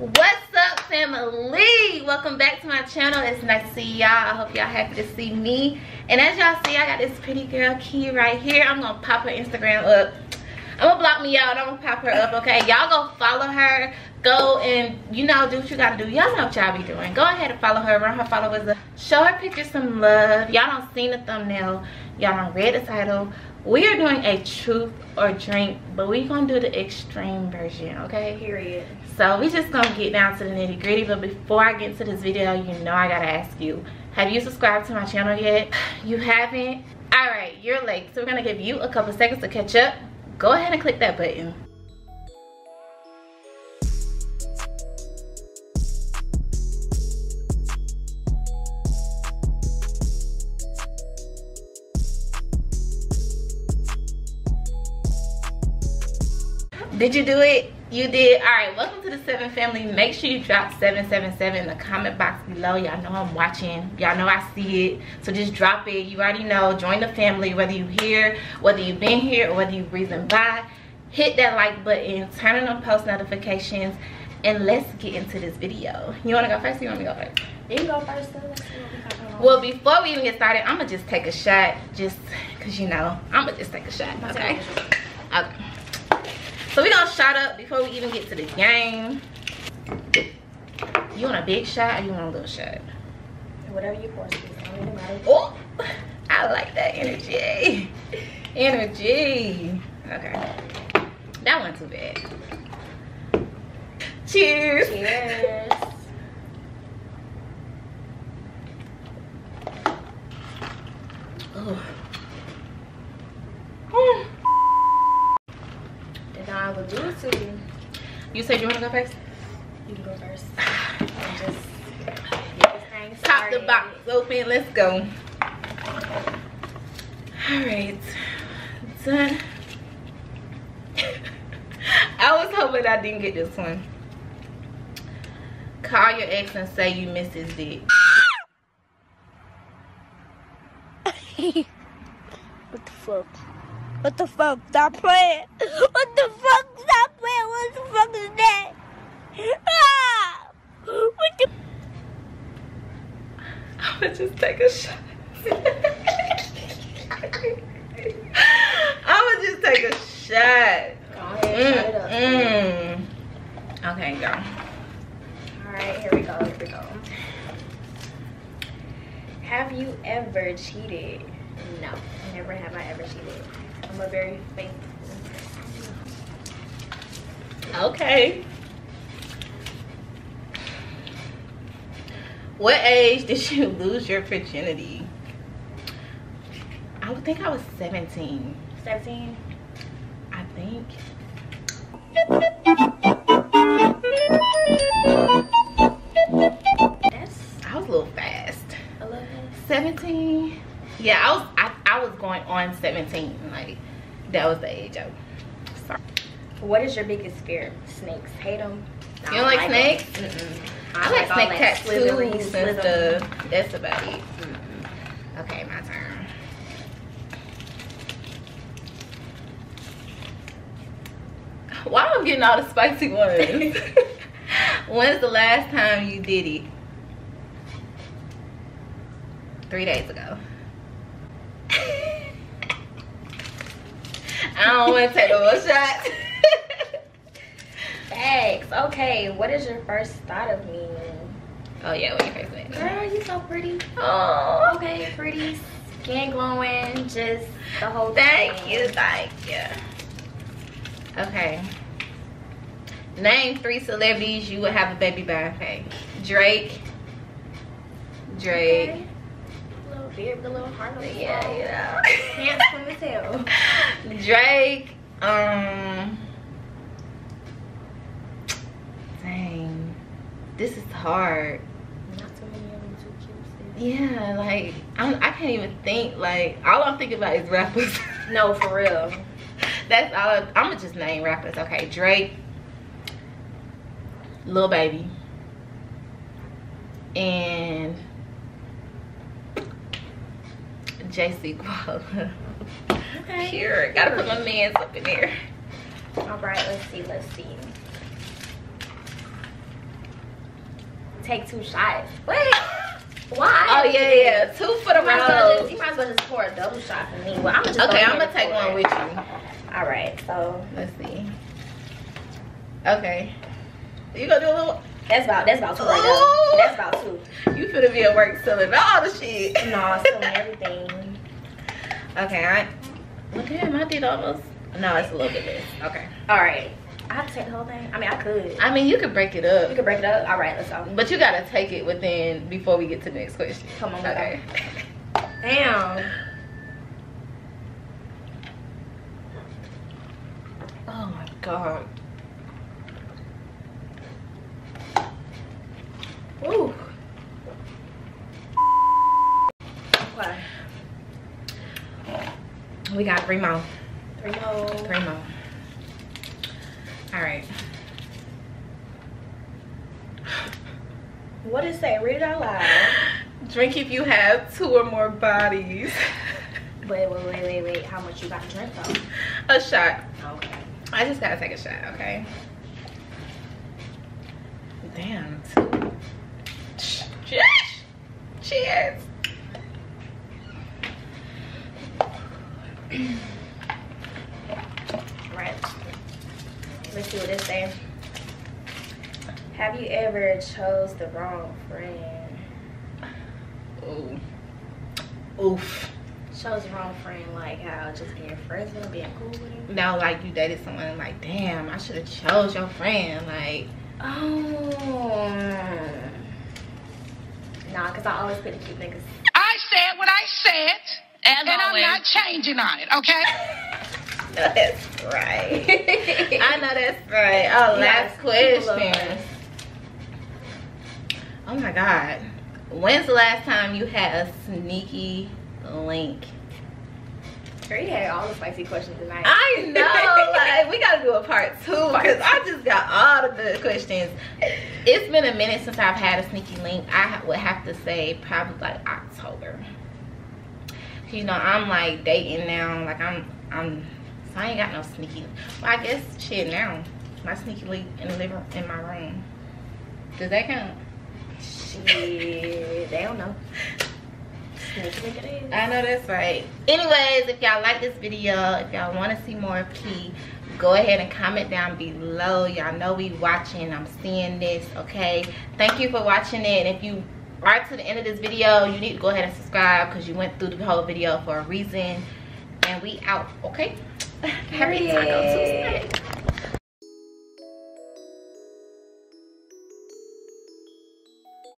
What's up, family? Welcome back to my channel. It's nice to see y'all. I hope y'all happy to see me. And as y'all see, I got this pretty girl Key right here. I'm gonna pop her Instagram up. I'm gonna block me out and I'm gonna pop her up, okay? Y'all go follow her. Go and, you know, do what you gotta do. Y'all know what y'all be doing. Go ahead and follow her. Run her followers up. Show her pictures some love. Y'all don't seen the thumbnail. Y'all don't read the title. We are doing a truth or drink, but we gonna do the extreme version, okay? Period. So we just gonna get down to the nitty gritty, but before I get into this video, you know I gotta ask you, have you subscribed to my channel yet? You haven't? All right, you're late. So we're gonna give you a couple seconds to catch up. Go ahead and click that button. Did you do it? You did. All right, welcome to the Seven family. Make sure you drop 777 in the comment box below. Y'all know I'm watching. Y'all know I see it. So just drop it. You already know. Join the family, whether you're here, whether you've been here, or whether you've reasoned by. Hit that like button. Turn on post notifications. And let's get into this video. You want to go first? Or you want me to go first? You can go first. Well, before we even get started, I'm going to just take a shot. Just because, you know, I'm going to just take a shot. Okay? Okay. So we're gonna shot up before we even get to the game. You want a big shot or you want a little shot? Whatever you pour. Oh, I like that energy. Energy. Okay. That wasn't too bad. Cheers. Cheers. Oh. You said you want to go first? You can go first. Just pop the box open. Let's go. Alright. Done. I was hoping I didn't get this one. Call your ex and say you missed his dick. What the fuck? What the fuck? Stop playing. What the fuck? Stop playing. What the fuck is that? Ah! What the? I'm gonna just take a shot. I'm gonna just take a shot. Go ahead, shut it up. Okay, y'all. All right, here we go. Here we go. Have you ever cheated? No, never have I ever cheated. I'm a very faithful person. Okay. What age did you lose your virginity? I think I was 17. 17? I think. I was a little fast. 11? 17? Yeah, I was going on 17. Like, that was the age of. Sorry. What is your biggest fear? Snakes. Hate them. You don't like snakes? Mm-mm. I like snake tattoos and stuff. That's about it. Mm-mm. Okay, my turn. Why am I getting all the spicy ones? When's the last time you did it? 3 days ago. I don't want to take no more shots. Thanks. Okay, what is your first thought of me? Oh yeah, when you first met me. Girl, you so pretty. Oh. Okay, pretty, skin glowing, just the whole thing. Thank you, thank you. Okay. Name 3 celebrities you would have a baby by. Okay. Drake. Drake. Okay. Beard, the little heart on the yeah, yeah. Drake, dang, this is hard. Not too many of them too cute. Yeah, like I can't even think. Like all I'm thinking about is rappers. No, for real. That's all. I'ma just name rappers. Okay, Drake, Lil Baby, and JC Quala. Okay. Sure, gotta put my man's up in here. Alright, let's see, let's see. take two shots. What? Why? Oh yeah, yeah. Two for the road. You might as well just pour a double shot for me. Well, I'm gonna take one with you. All right. So let's see. Okay. You gonna do a little? That's about two right now. That's about two. You finna be at work selling all the shit. No, selling everything. Okay, all right. Look at him. I did almost. No, it's a little bit less. Okay. All right. I'll take the whole thing. I mean, I could. I mean, you could break it up. You could break it up. All right, let's go. But you gotta take it within before we get to the next question. Come on, okay. Go. Damn. Oh my god. Ooh. Okay. We got three more. Three more. All right. What is that? Read it out loud. Drink if you have two or more bodies. Wait. How much you got to drink though? A shot. Okay. I just gotta take a shot, okay? Damn. Cheers. Right. Let's see what this says. Have you ever chose the wrong friend? Ooh. Oof. Chose the wrong friend, like how just being friends with them, being cool with them? No, like you dated someone like, damn, I should have chose your friend. Like, oh. Nah, because I always put the cute niggas. I said what I said. And I'm not changing on it, okay? No, that's right. I know that's right. Oh, last question. Oh my god. When's the last time you had a sneaky link? Girl, you had all the spicy questions tonight. I know. Like, we gotta do a part 2 because I just got all the good questions. It's been a minute since I've had a sneaky link. I would have to say probably like October. You know, I'm like dating now, like so I ain't got no sneaky. Well, I guess shit now. My sneaky leak in the living in my room. Does that count? Shit, they don't know. Sneaky leak it is. I know that's right. Anyways, if y'all like this video, if y'all want to see more P, go ahead and comment down below. Y'all know we watching. I'm seeing this. Okay. Thank you for watching it. If you right to the end of this video, you need to go ahead and subscribe because you went through the whole video for a reason. And we out, okay? Happy Taco Tuesday.